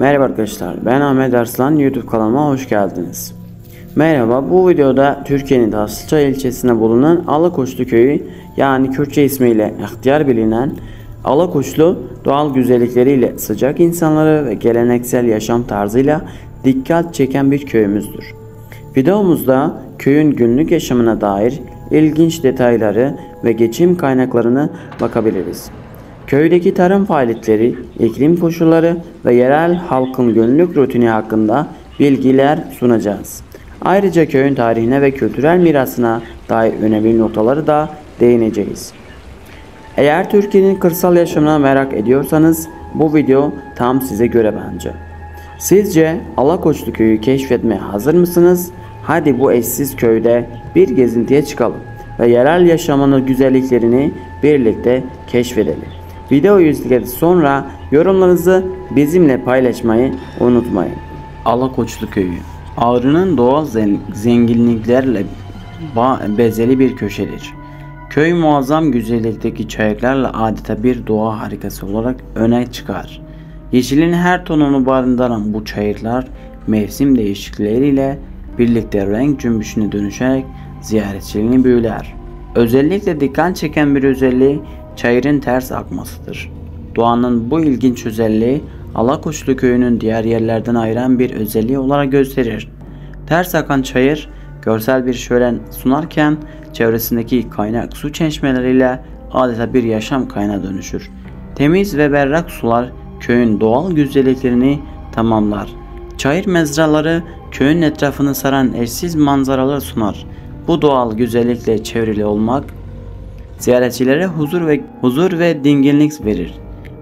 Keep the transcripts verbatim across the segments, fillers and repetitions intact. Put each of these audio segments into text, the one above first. Merhaba arkadaşlar, ben Ahmet Arslan, YouTube kanalıma hoş geldiniz. Merhaba, bu videoda Türkiye'nin Taşlıçay ilçesinde bulunan Alakoçlu Köyü, yani Kürtçe ismiyle ihtiyar bilinen Alakoçlu, doğal güzellikleriyle, sıcak insanları ve geleneksel yaşam tarzıyla dikkat çeken bir köyümüzdür. Videomuzda köyün günlük yaşamına dair ilginç detayları ve geçim kaynaklarını bakabiliriz. Köydeki tarım faaliyetleri, iklim koşulları ve yerel halkın günlük rutini hakkında bilgiler sunacağız. Ayrıca köyün tarihine ve kültürel mirasına dair önemli noktaları da değineceğiz. Eğer Türkiye'nin kırsal yaşamına merak ediyorsanız bu video tam size göre bence. Sizce Alakoçlu köyü keşfetmeye hazır mısınız? Hadi bu eşsiz köyde bir gezintiye çıkalım ve yerel yaşamının güzelliklerini birlikte keşfedelim. Videoyu izledikten sonra yorumlarınızı bizimle paylaşmayı unutmayın. Alakoçlu Köyü, Ağrı'nın doğal zenginliklerle bezeli bir köşedir. Köy muazzam güzellikteki çayırlarla adeta bir doğa harikası olarak öne çıkar. Yeşilin her tonunu barındıran bu çayırlar mevsim değişiklikleriyle birlikte renk cümbüşüne dönüşerek ziyaretçilerini büyüler. Özellikle dikkat çeken bir özelliği çayırın ters akmasıdır. Doğanın bu ilginç özelliği Alakoçlu köyünün diğer yerlerden ayıran bir özelliği olarak gösterir. Ters akan çayır görsel bir şölen sunarken çevresindeki kaynak su çeşmeleriyle adeta bir yaşam kaynağına dönüşür. Temiz ve berrak sular köyün doğal güzelliklerini tamamlar. Çayır mezraları köyün etrafını saran eşsiz manzaralar sunar. Bu doğal güzellikle çevrili olmak ziyaretçilere huzur ve huzur ve dinginlik verir.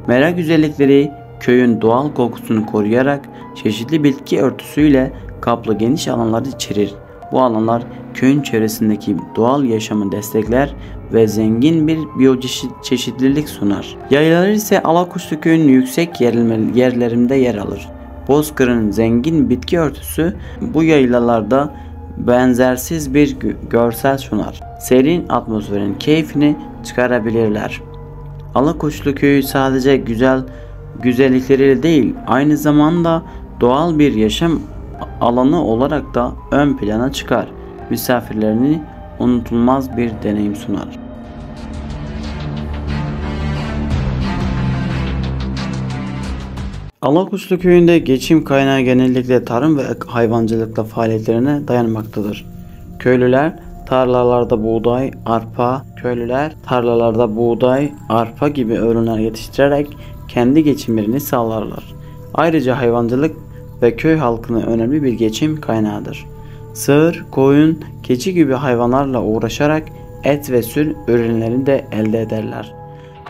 Mera güzellikleri köyün doğal kokusunu koruyarak çeşitli bitki örtüsüyle kaplı geniş alanları içerir. Bu alanlar köyün çevresindeki doğal yaşamı destekler ve zengin bir biyoçeşitlilik sunar. Yaylalar ise Alakoçlu köyünün yüksek yerlerinde yer alır. Bozkır'ın zengin bitki örtüsü bu yaylalarda benzersiz bir görsel sunar. Serin atmosferin keyfini çıkarabilirler. Alakoçlu köyü sadece güzel güzellikleriyle değil, aynı zamanda doğal bir yaşam alanı olarak da ön plana çıkar. Misafirlerini unutulmaz bir deneyim sunar. Alakoçlu köyünde geçim kaynağı genellikle tarım ve hayvancılıkla faaliyetlerine dayanmaktadır. Köylüler tarlalarda buğday, arpa, köylüler tarlalarda buğday, arpa gibi ürünler yetiştirerek kendi geçimlerini sağlarlar. Ayrıca hayvancılık ve köy halkının önemli bir geçim kaynağıdır. Sığır, koyun, keçi gibi hayvanlarla uğraşarak et ve süt ürünlerini de elde ederler.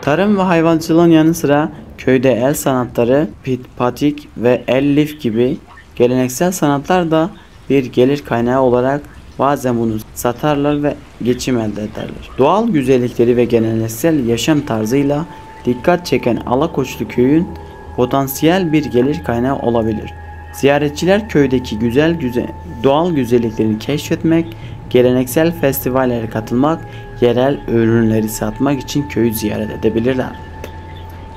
Tarım ve hayvancılığın yanı sıra köyde el sanatları, pit, patik ve el lif gibi geleneksel sanatlar da bir gelir kaynağı olarak bazen bunu satarlar ve geçim elde ederler. Doğal güzellikleri ve geleneksel yaşam tarzıyla dikkat çeken Alakoçlu köyün potansiyel bir gelir kaynağı olabilir. Ziyaretçiler köydeki güzel, güzel doğal güzelliklerini keşfetmek, geleneksel festivallere katılmak, yerel ürünleri satmak için köyü ziyaret edebilirler.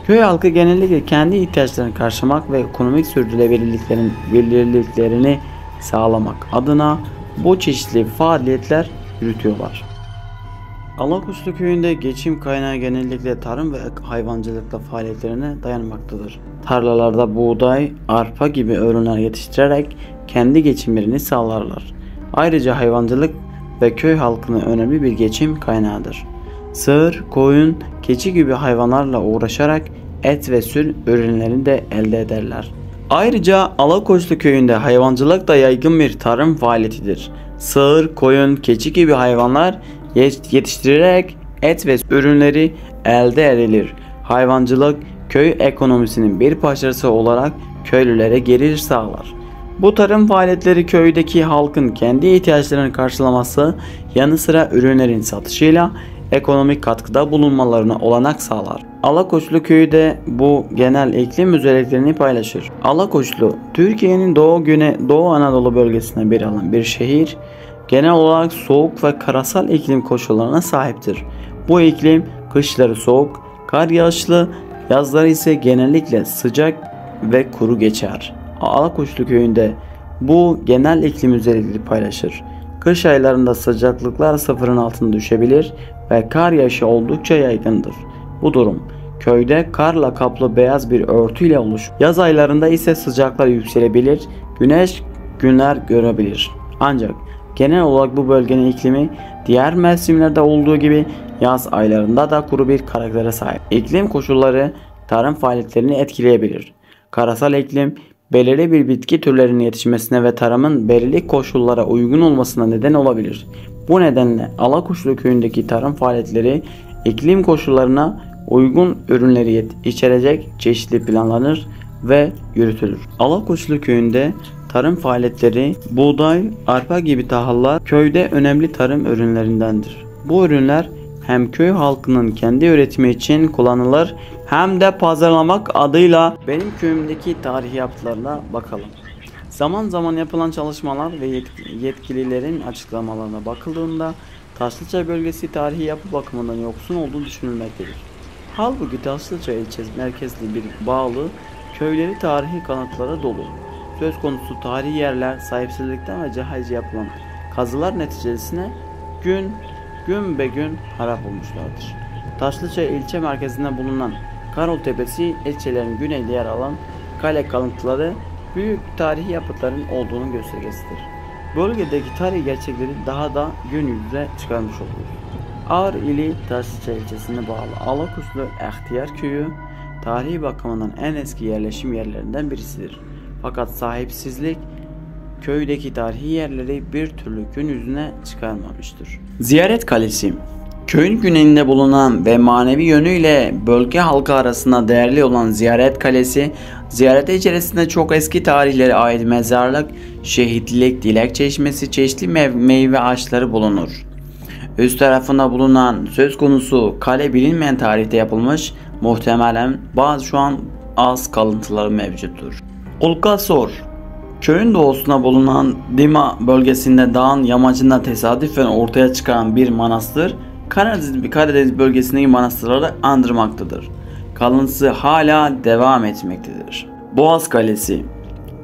Köy halkı genellikle kendi ihtiyaçlarını karşılamak ve ekonomik sürdürülebilirliklerini sağlamak adına bu çeşitli faaliyetler yürütüyorlar. Alakoçlu köyünde geçim kaynağı genellikle tarım ve hayvancılıkla faaliyetlerine dayanmaktadır. Tarlalarda buğday, arpa gibi ürünler yetiştirerek kendi geçimlerini sağlarlar. Ayrıca hayvancılık ve köy halkının önemli bir geçim kaynağıdır. Sığır, koyun, keçi gibi hayvanlarla uğraşarak et ve süt ürünlerini de elde ederler. Ayrıca Alakoçlu köyünde hayvancılık da yaygın bir tarım faaliyetidir. Sığır, koyun, keçi gibi hayvanlar yetiştirerek et ve süt ürünleri elde edilir. Hayvancılık köy ekonomisinin bir parçası olarak köylülere gelir sağlar. Bu tarım faaliyetleri köydeki halkın kendi ihtiyaçlarını karşılaması yanı sıra ürünlerin satışıyla ekonomik katkıda bulunmalarına olanak sağlar. Alakoçlu köyü de bu genel iklim özelliklerini paylaşır. Alakoçlu, Türkiye'nin Doğu Güne Doğu Anadolu bölgesine bir alan bir şehir. Genel olarak soğuk ve karasal iklim koşullarına sahiptir. Bu iklim kışları soğuk, kar yağışlı, yazları ise genellikle sıcak ve kuru geçer. Alakoçlu köyünde bu genel iklim özellikleri paylaşır. Kış aylarında sıcaklıklar sıfırın altına düşebilir ve kar yağışı oldukça yaygındır. Bu durum köyde karla kaplı beyaz bir örtüyle oluşur. Yaz aylarında ise sıcaklar yükselebilir, güneş günler görebilir. Ancak genel olarak bu bölgenin iklimi diğer mevsimlerde olduğu gibi yaz aylarında da kuru bir karaktere sahip. İklim koşulları tarım faaliyetlerini etkileyebilir. Karasal iklim belirli bir bitki türlerinin yetişmesine ve tarımın belirli koşullara uygun olmasına neden olabilir. Bu nedenle Alakoçlu köyündeki tarım faaliyetleri iklim koşullarına uygun ürünleri içerecek çeşitli planlanır ve yürütülür. Alakoçlu köyünde tarım faaliyetleri buğday, arpa gibi tahıllar köyde önemli tarım ürünlerindendir. Bu ürünler hem köy halkının kendi üretimi için kullanılır hem de pazarlamak adıyla. Benim köyümdeki tarihi yapılarına bakalım. Zaman zaman yapılan çalışmalar ve yetkililerin açıklamalarına bakıldığında Taşlıçay bölgesi tarihi yapı bakımından yoksun olduğu düşünülmektedir. Halbuki Taşlıçay ilçe merkezli bir bağlı, köyleri tarihi kanıtlara dolu. Söz konusu tarihi yerler sahipsizlikten ve cahilce yapılan kazılar neticesine gün gün be gün harap olmuşlardır. Taşlıçay ilçe merkezinde bulunan Karol Tepesi, ilçelerin güneyde yer alan kale kalıntıları büyük tarihi yapıtların olduğunun göstergesidir. Bölgedeki tarihi gerçekleri daha da gün yüzüne çıkarmış olur. Ağrı ili Taşlıçay ilçesine bağlı Alakoçlu Köyü Köyü tarihi bakımından en eski yerleşim yerlerinden birisidir. Fakat sahipsizlik köydeki tarihi yerleri bir türlü gün yüzüne çıkarmamıştır. Ziyaret Kalesi, köyün güneyinde bulunan ve manevi yönüyle bölge halkı arasında değerli olan Ziyaret Kalesi, ziyaret içerisinde çok eski tarihlere ait mezarlık, şehitlik, dilek çeşmesi, çeşitli meyve, meyve ağaçları bulunur. Üst tarafında bulunan söz konusu kale bilinmeyen tarihte yapılmış, muhtemelen bazı şu an az kalıntıları mevcuttur. Olkasor, köyün doğusuna bulunan Dima bölgesinde dağın yamacında tesadüfen ortaya çıkan bir manastır, Karadeniz, Karadeniz bölgesindeki manastırları andırmaktadır. Kalıntısı hala devam etmektedir. Boğaz Kalesi,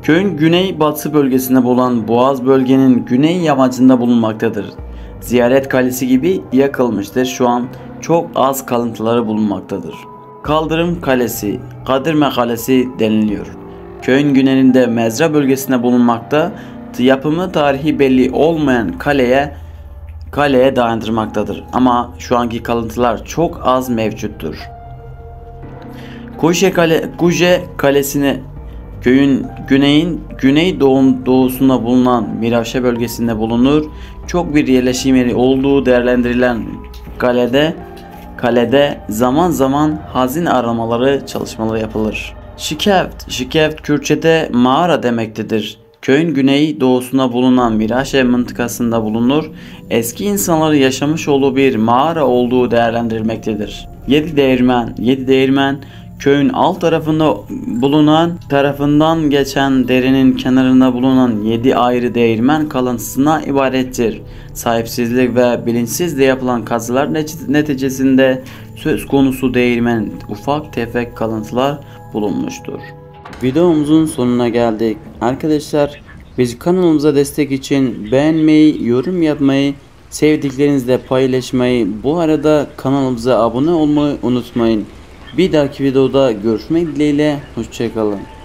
köyün güney batı bölgesinde bulunan Boğaz bölgenin güney yamacında bulunmaktadır. Ziyaret Kalesi gibi yakılmıştır, şu an çok az kalıntıları bulunmaktadır. Kaldırım Kalesi, Kadirme Kalesi deniliyor. Köyün güneyinde Mezra bölgesinde bulunmakta, yapımı tarihi belli olmayan kaleye kaleye dayandırmaktadır. Ama şu anki kalıntılar çok az mevcuttur. Guje Kale, Guje Kalesi'ni köyün güneyin güney doğu, doğusunda bulunan Mirafşe bölgesinde bulunur. Çok bir yerleşim yeri olduğu değerlendirilen kalede kalede zaman zaman hazin aramaları çalışmaları yapılır. Şikevt, Şikevt Kürtçe'de mağara demektedir. Köyün güney doğusuna bulunan Mirafşe mıntıkasında bulunur. Eski insanların yaşamış olduğu bir mağara olduğu değerlendirilmektedir. Yedi Değirmen, Yedi Değirmen köyün alt tarafında bulunan tarafından geçen derenin kenarında bulunan yedi ayrı değirmen kalıntısına ibarettir. Sahipsizlik ve bilinçsizle yapılan kazılar neticesinde söz konusu değirmenin ufak tefek kalıntılar bulunmuştur. Videomuzun sonuna geldik. Arkadaşlar, bizi kanalımıza destek için beğenmeyi, yorum yapmayı, sevdiklerinizle paylaşmayı, bu arada kanalımıza abone olmayı unutmayın. Bir dahaki videoda görüşmek dileğiyle, hoşça kalın.